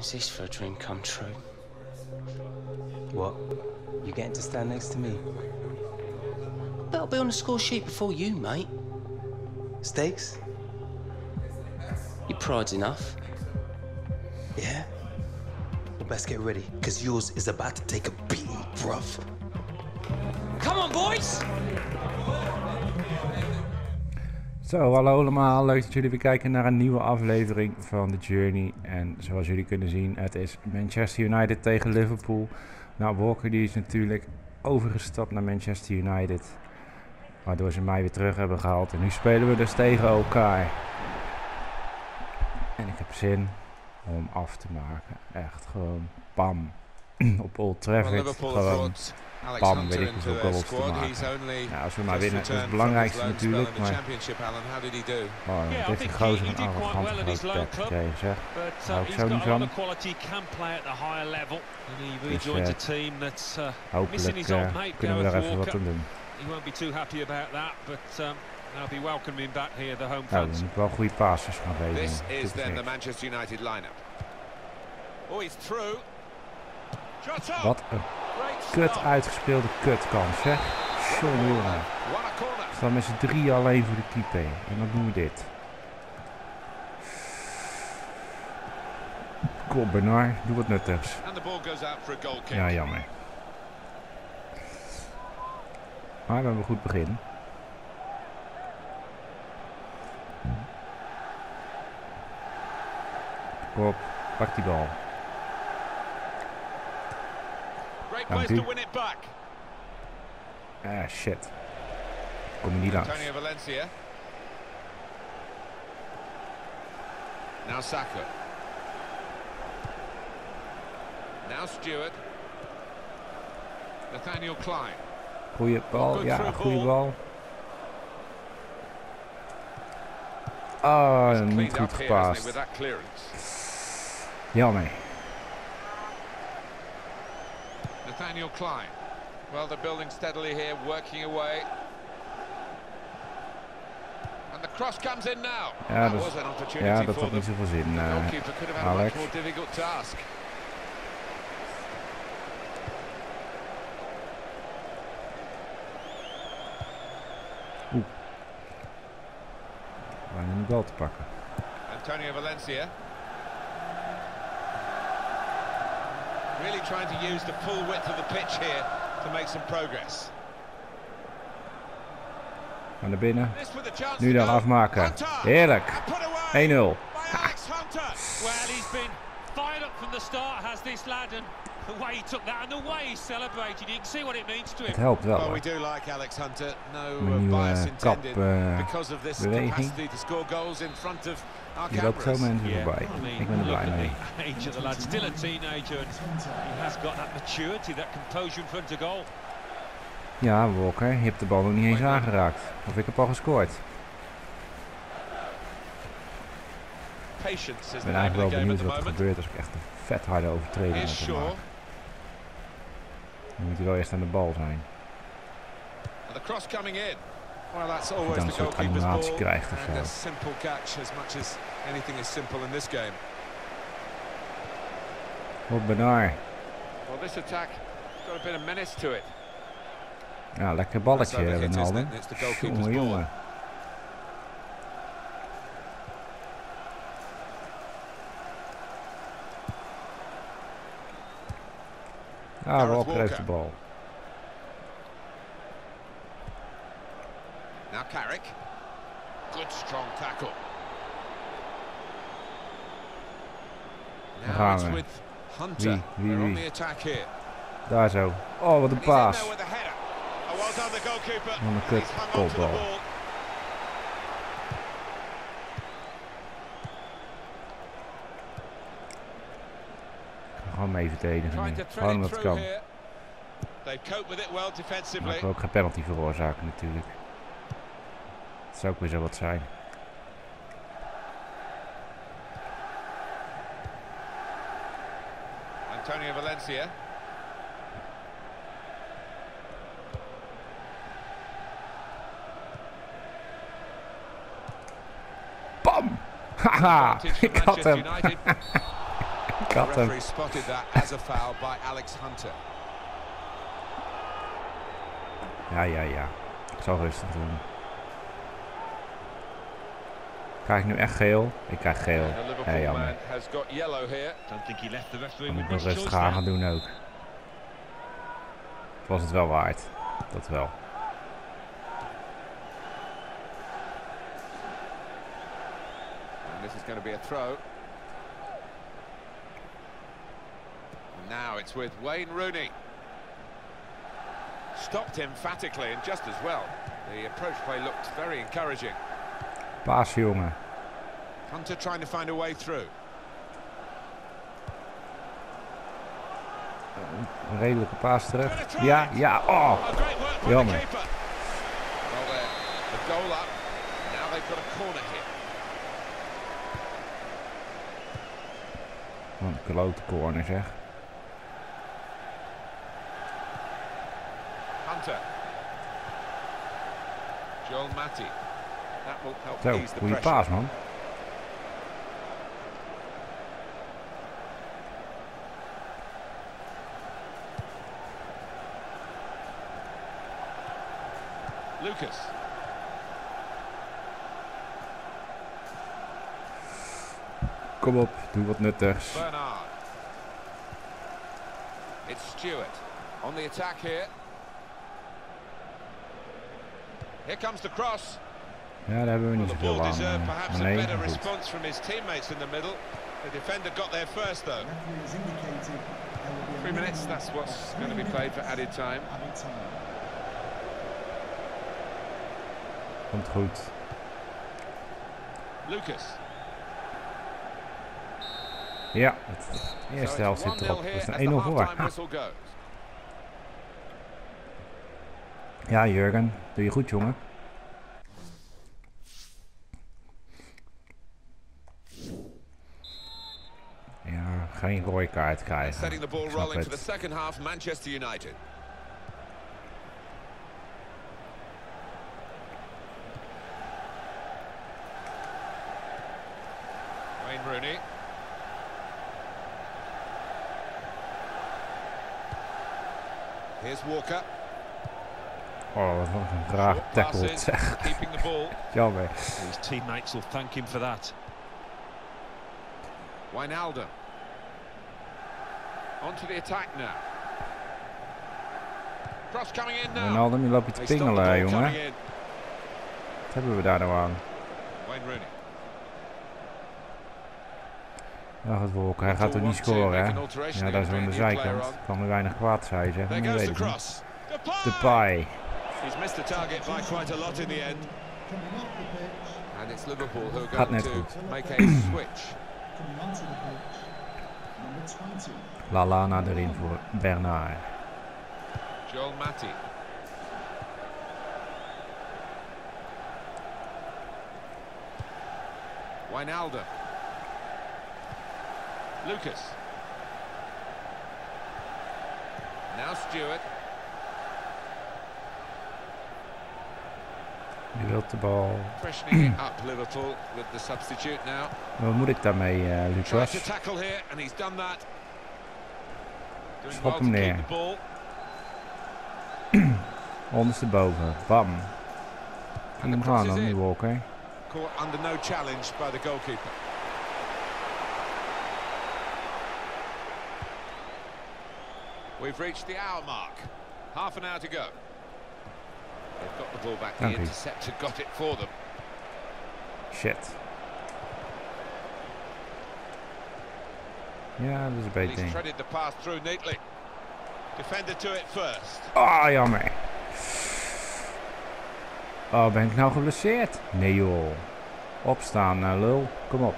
Is this for a dream come true? What? You getting to stand next to me? That'll be on the score sheet before you, mate. Stakes? Your pride's enough. Yeah? Well, best get ready, because yours is about to take a beating, bruv. Come on, boys! Zo, hallo allemaal. Leuk dat jullie weer kijken naar een nieuwe aflevering van The Journey. En zoals jullie kunnen zien, het is Manchester United tegen Liverpool. Nou, Walker die is natuurlijk overgestapt naar Manchester United. Waardoor ze mij weer terug hebben gehaald. En nu spelen we dus tegen elkaar. En ik heb zin om af te maken. Echt gewoon bam. Op Old Trafford gewoon bam, weet ik hoeveel goals te maken. Ja, als we maar winnen, dat is het belangrijkste natuurlijk, maar... Oh, dit is een gozer van arrogant grote pet gekregen, zeg. Hou ik zo niet van. Dus hopelijk kunnen we daar even wat aan doen. Nou, dan moet wel goede passes gaan geven. Wat een kut uitgespeelde kutkans, zeg. Sean Wilma. Staan met z'n drie alleen voor de keeper. En dan doen we dit. Kom Bernard, doe wat nuttigs. Ja, jammer. Maar we hebben een goed begin. Kom op, pak die bal. Ah, shit. Kom je niet langs. Antonio Valencia. Now Saka. Now Stewart. Nathaniel Clyne. Goeie bal, ja, goede bal. Ah, niet goed gepast. Jammer. Nathaniel Clyne. Well, they're building steadily here, working away. And the cross comes in now. Ja, dat was een had niet zoveel zin. Alex. Oeh. Waar in de bal te pakken. Antonio Valencia. Really trying to use the full width of the pitch here to make some progress. Naar binnen. Nu dan afmaken. Heerlijk. 1-0. Alex Hunter. Well, he's been fired up from the start, has this lad, and the way he took that and the way he celebrated, you can see what it means to him. Het helpt wel. Well, we do like Alex Hunter. No bias intended because of this capacity to score goals in front of. Je loopt veel mensen voorbij. Ik ben er blij mee. Ja, Walker, je hebt de bal nog niet eens aangeraakt. Of ik heb al gescoord. Ik ben eigenlijk wel benieuwd wat er gebeurt als ik echt een vet harde overtreding heb gemaakt. Dan moet hij wel eerst aan de bal zijn. Well, that's always the goalkeeper's ball, and a simple catch as much as anything is simple in this game. Oh, Bernard. Well, this attack got a bit of menace to it. Ja, lekker balletje, Wijnaldum. Jongen, jongen. Ah, Walker heeft de bal. Now Carrick. Good strong tackle. Now it's with Hunter. They're on the attack here. Daar zo. Oh, wat een paas. Wat een kut kopbal. Gewoon mee verdedigen. Gewoon wat kan. Maar ik wil ook geen penalty veroorzaken natuurlijk. Dat zou ook weer zo wat zijn. Antonio Valencia. Bam! Haha! Ik had hem! captain. The referee spotted that as a foul by Alex Hunter. Ja. Zo rustig doen. Krijg ik nu echt geel? Ik krijg geel. Nee, jammer. Dan moet ik nog rustig aan gaan doen ook. Het was het wel waard. Dat wel. This is going to be a throw. Now it's with Wayne Rooney. Stopped emphatically and just as well. The approach play looked very encouraging. Pass, jongen. Hunter trying to find a way through. Een redelijke paas terug. Ja. Oh, jammer. Well, the goal up. Now they've got a corner here. Een klote corner, zeg. Hunter. Joel Matip. That will help ease the pressure. Goeie paas, man. Lucas. Kom op, doe wat nuttigs. Bernard. It's Stewart on the attack here. Here comes the cross. Ja, daar hebben we niet zoveel aan. Mané, goed. The defender got there first though. 3 minutes, that's what's going to be played for added time. Komt goed. Lucas. Ja, de eerste helft zit erop. Het is een 1-0 voor. Ja, Jurgen, doe je goed, jongen. Ja, geen rode kaart krijgen. Setting the ball rolling for the second half, Manchester United. Wayne Rooney. Here's Walker. Oh, wat een raar tackle, zeg. Jammer. His teammates will thank him for that. Wijnaldum. Onto the attack now. Cross coming in now. Wijnaldum, je loopt je te pingelen, jongen. Wat hebben we daar nou aan? Wayne Rooney. Ja, goed, Walker. Hij gaat er niet scoren, hè? Ja, dat is aan de zijkant. Het kan me weinig kwaad zijn, zeg. Maar je weet het niet. Depay. Gaat net goed. Lallana erin voor Bernard. Joel Matip. Wijnaldum. Lucas. Now Stewart. Je wilt de bal. Wat moet ik daarmee, Lucas? Schop hem neer. Ondersteboven. Bam. En hem gaan dan, die Walker. Caught under no challenge by the goalkeeper. We've reached the hour mark. Half an hour to go. They've got the ball back. The interceptor got it for them. Shit. Ja, dat is een beter ding. Threaded the pass through neatly. Defender to it first. Ah, jammer. Oh, ben ik nou geblesseerd? Nee joh. Opstaan, lul. Kom op.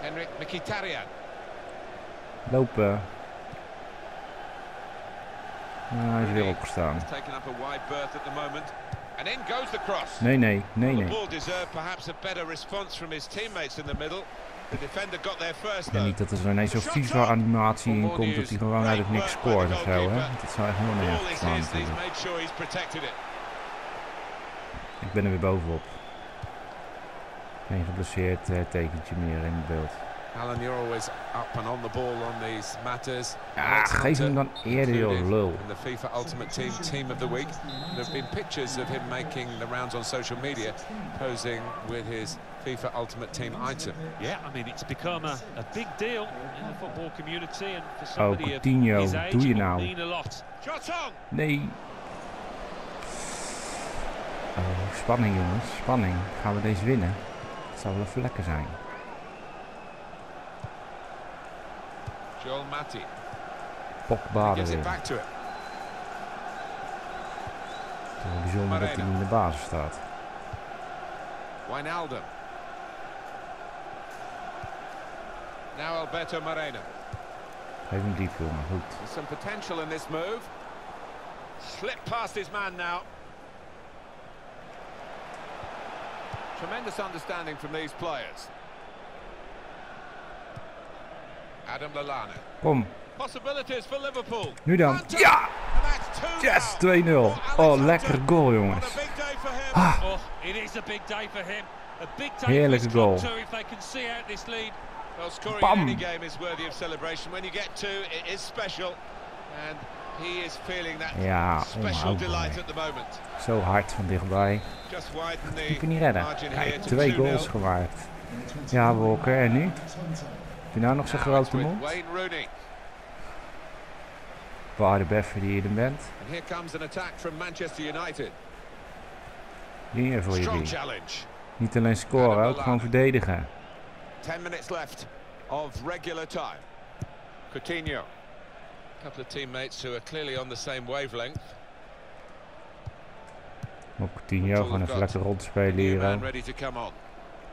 Henrik Mkhitaryan. Lopen. Hij is weer opgestaan. Nee. Ik denk niet dat er zo ineens zo'n FIFA animatie in komt dat hij gewoon uit het niks scoort of zo, hè? Dat zou echt heel nergens staan natuurlijk. Ik ben er weer bovenop. Geen geblesseerd tekentje meer in het beeld. Alan, you're always up and on the ball on these matters. He's not aerial low. And the FIFA Ultimate Team Team of the Week. And there have been pictures of him making the rounds on social media, posing with his FIFA Ultimate Team item. Yeah, I mean, it's become a big deal in the football community. And for somebody Coutinho, of his age, do you now? Nee. Oh, spanning jongens, spanning. Gaan we deze winnen? Het zou wel even lekker zijn. Joel Matip gives it back to it. Het is bijzonder dat hij in de basis staat. Wijnaldum. Now Alberto Moreno. Geef hem diep, jongen, goed. There's some potential in this move. Slipped past his man now. Tremendous understanding from these players. Adam Lallana. Kom. Possibilities for Liverpool. Nu dan. Ja! Yes, 2-0. Oh, lekker goal, jongens. Ah. Heerlijke goal. Bam. Ja, onhoudbaar. Zo hard van dichtbij. Die kan niet redden. Kijk, 2 goals gemaakt. Ja, Walker. En nu? Heb je nou nog zo'n grote mond? Wayne Rooney. Waar de beffer die je er bent. And here comes an attack from Manchester United. Hier voor je die. Niet alleen scoren, ook gewoon verdedigen. 10 minutes left of regular time. Coutinho. A couple of teammates who are clearly on the same wavelength. Ook Coutinho gewoon even lekker rondspelen hier.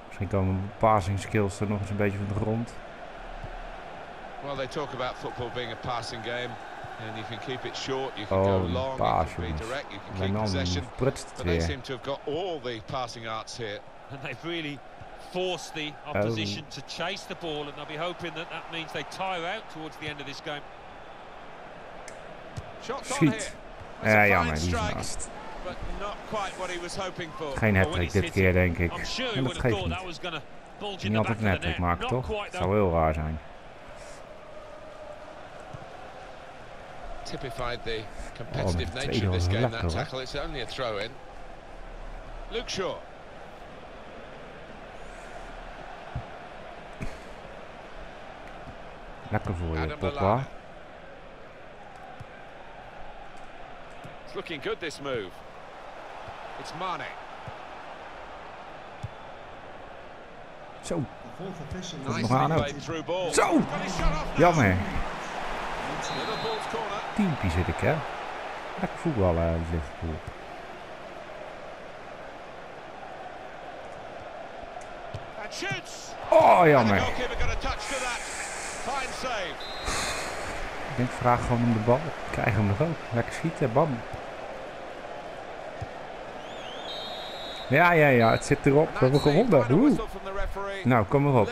Misschien komen passing skills er nog eens een beetje van de grond. Well, they talk about football being a passing game, and you can keep it short, you can go long, you can be direct, you can keep possession. But they seem to have got all the passing arts here, and they've really forced the opposition to chase the ball, and they'll be hoping that that means they tire out towards the end of this game. Shots on here. That's a fine strike. But not quite what he was hoping for. Geen hat-trick dit keer, denk ik. En dat geeft niet. Niet altijd een hat-trick maken, toch? Dat zou heel raar zijn. Typified the competitive nature of this game. That tackle, it's only a throw-in. Luke Shaw. Lekker voor je, Pogba. It's looking good, this move. It's Mané. Zo. Nog aan ook. Zo. Jammer. Teampie zit ik, hè. Lekker voetballen uit Liverpool. Oh, jammer. Ik denk, vraag gewoon om de bal. Krijg hem nog ook. Lekker schieten, bam. Ja, ja, ja. Het zit erop. We hebben gewonnen. Oeh. Nou, kom maar op.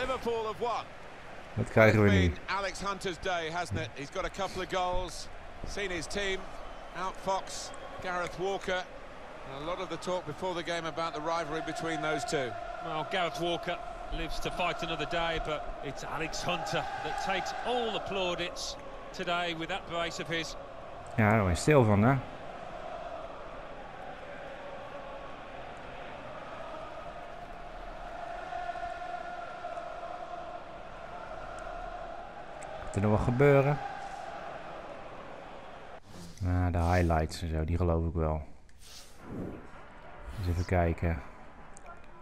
Dat krijgen we nu. Alex Hunter's day, hasn't it? He's got a couple of goals. Seen his team outfox Gareth Walker. And a lot of the talk before the game about the rivalry between those two. Well, Gareth Walker lives to fight another day, but it's Alex Hunter that takes all the plaudits today with that brace of his. Ja, daar ben je stil van, hè? Gaat er nog wat gebeuren? Nou, de highlights en zo, die geloof ik wel. Dus even kijken.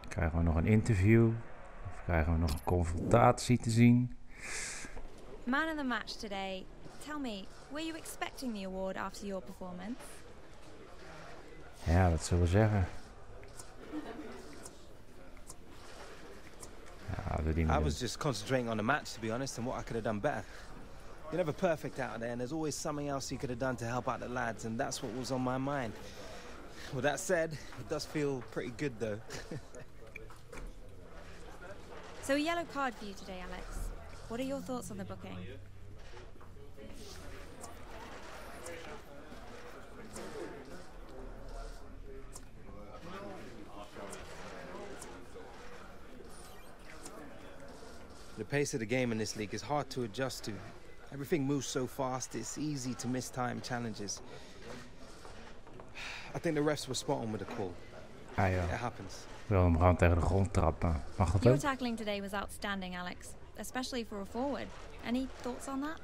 Krijgen we nog een interview? Of krijgen we nog een confrontatie te zien? Man of the match today. Tell me, were you expecting the award after your performance? Ja, dat zullen we zeggen. I was just concentrating on the match, to be honest, and what I could have done better. You're never perfect out there, and there's always something else you could have done to help out the lads, and that's what was on my mind. With that said, it does feel pretty good, though. So a yellow card for you today, Alex. What are your thoughts on the booking? The pace of the game in this league is hard to adjust to. Everything moves so fast, it's easy to miss time challenges. I think the refs were spot on with the call. Ah, yeah. It happens. Wil hem gewoon tegen de grond trappen. Mag dat ook? Your tackling today was outstanding, Alex, especially for a forward. Any thoughts on that?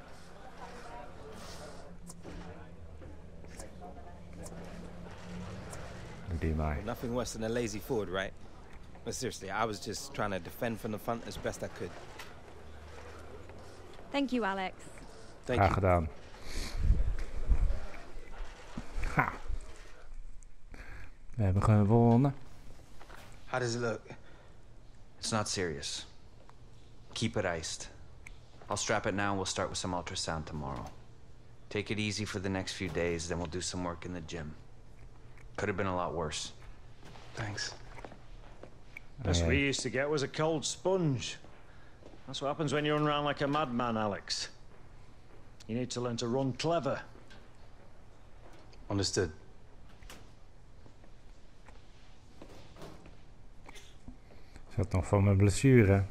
Nothing worse than a lazy forward, right? But seriously, I was just trying to defend from the front as best I could. Thank you, Alex. Thank you. Gedaan. Ha. We hebben gewonnen. How does it look? It's not serious. Keep it iced. I'll strap it now and we'll start with some ultrasound tomorrow. Take it easy for the next few days, then we'll do some work in the gym. Could have been a lot worse. Thanks. Best we used to get was a cold sponge. That's what happens when you run around like a madman, Alex. You need to learn to run clever. Understood. Zat nog van mijn blessure.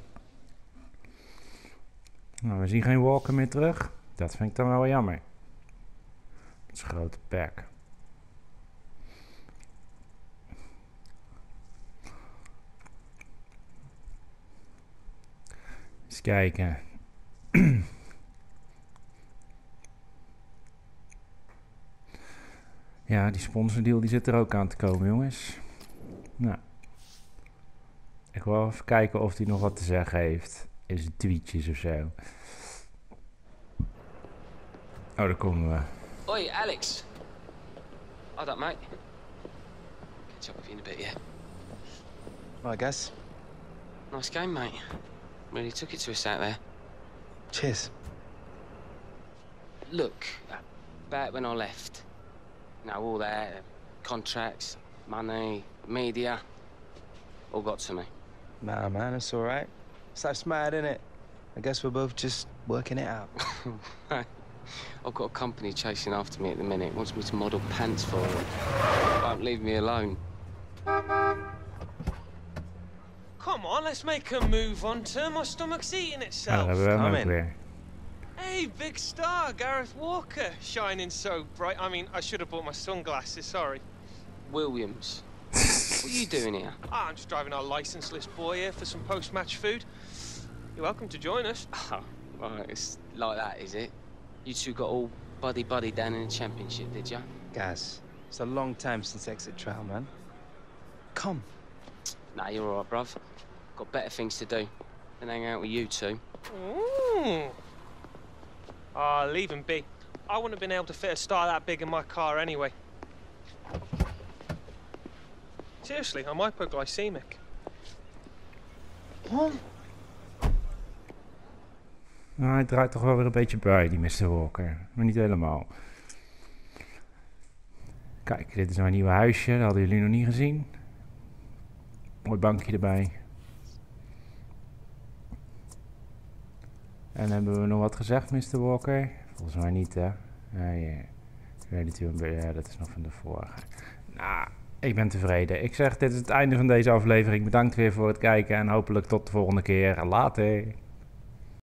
Nou, we zien geen Walker meer terug. Dat vind ik dan wel jammer. Dat is een grote bek. Eens kijken. Ja, die sponsordeal die zit er ook aan te komen, jongens. Nou. Ik wil even kijken of hij nog wat te zeggen heeft. In zijn tweetjes of zo. Oh, daar komen we. Hoi, Alex. How's that, mate? Catch up with you in a bit, yeah? Right, guys. Nice game, mate. Really took it to us out there. Cheers. Look, back when I left, you know, all that, contracts, money, media, all got to me. Nah, man, it's all right. It's like mad, isn't it? I guess we're both just working it out. I've got a company chasing after me at the minute. Wants me to model pants for it. Won't leave me alone. Come on, let's make a move on to my stomach's eating itself. I'm in. Hey, big star, Gareth Walker, shining so bright. I mean, I should have bought my sunglasses, sorry. Williams, what are you doing here? Ah, I'm just driving our licenseless boy here for some post-match food. You're welcome to join us. Oh, right, it's like that, is it? You two got all buddy-buddy down in the championship, did ya? Guys, it's a long time since exit trial, man. Come. Nah, you're all right, bruv. Got better things to do than hang out with you two. Ooh. Ah, leave him be. I wouldn't have been able to fit a star that big in my car anyway. Seriously, I'm hypoglycemic. What? Nou, hij draait toch wel weer een beetje bij, die Mr. Walker. Maar niet helemaal. Kijk, dit is mijn nieuwe huisje. Dat hadden jullie nog niet gezien. Mooi bankje erbij. En hebben we nog wat gezegd, Mr. Walker? Volgens mij niet, hè? Nee, ik weet het niet. Ja, dat is nog van de vorige. Nou, ik ben tevreden. Ik zeg, dit is het einde van deze aflevering. Bedankt weer voor het kijken en hopelijk tot de volgende keer. Later!